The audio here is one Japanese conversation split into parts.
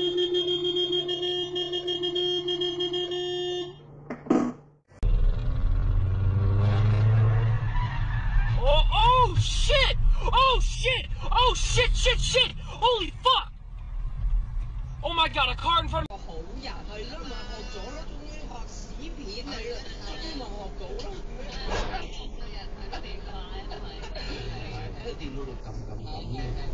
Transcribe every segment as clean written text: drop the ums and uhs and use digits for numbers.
Oh shit! Oh shit! Oh shit! Shit! Shit! Holy fuck! Oh my god! A car in front of me. 好人係啦，咪學咗咯，終於學屎片嚟啦，希望學到咯。喺電腦度撳。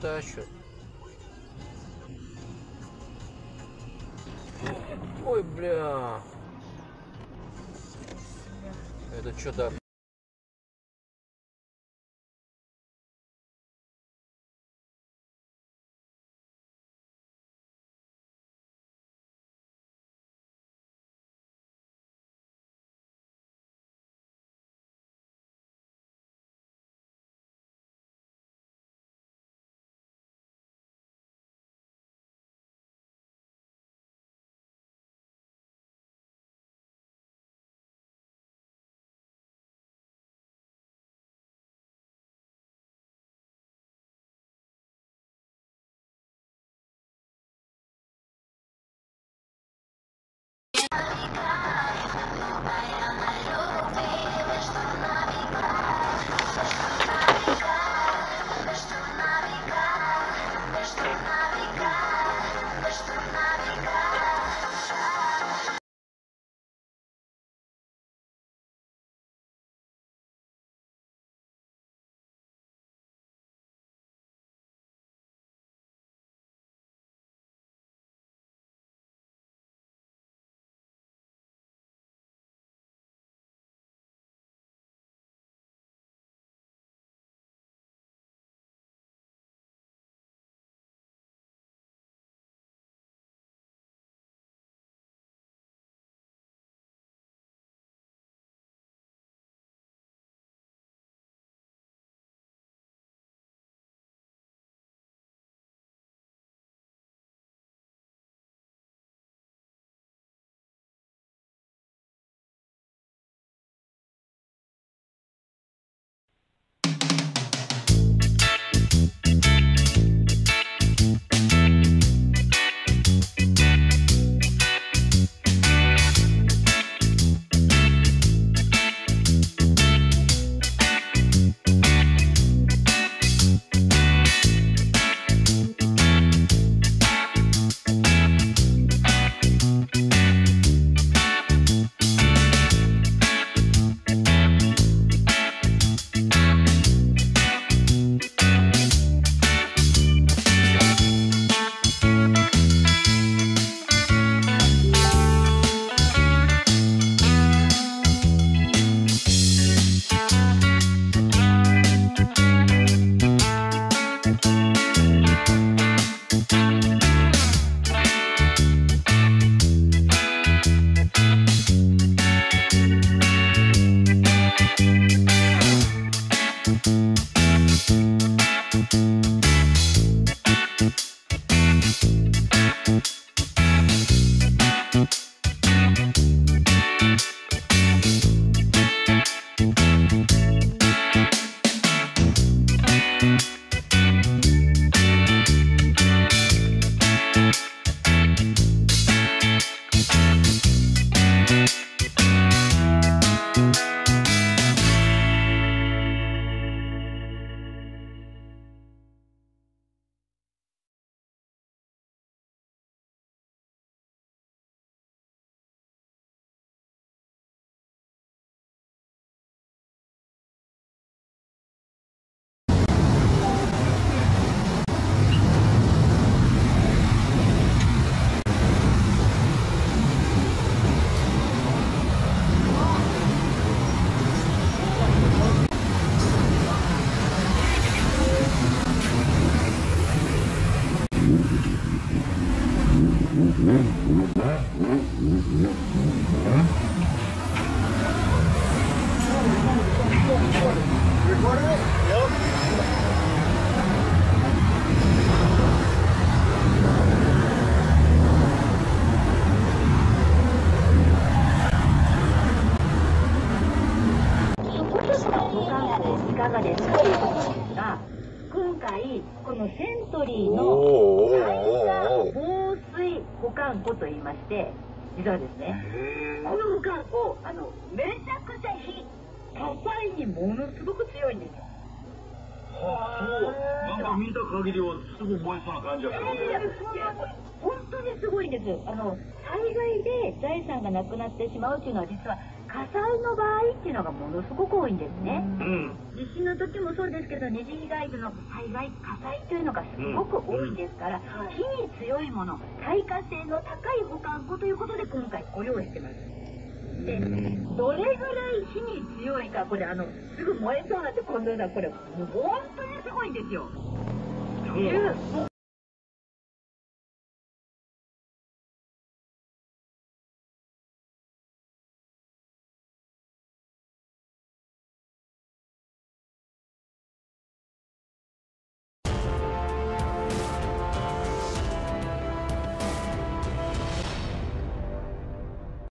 Тащит. Ой, бля. Это чудак. いかがですか？今回このセントリーの海岸防水保管庫といいまして、実はですね、この保管庫めちゃくちゃ火災にものすごく強いんですよ。なんか見た限りはすぐ燃えそうな感じだけど、本当にすごいんです。災害で財産がなくなってしまうというのは、実は火災の場合っていうのがものすごく多いんですね。地震の時もそうですけど、二次被害の災害火災というのがすごく多いですから、火に強いもの、耐火性の高い保管庫ということで今回ご用意してます。で、どれぐらい火に強いか、これすぐ燃えそうなんて、このようなこれ本当にすごいんですよ。もう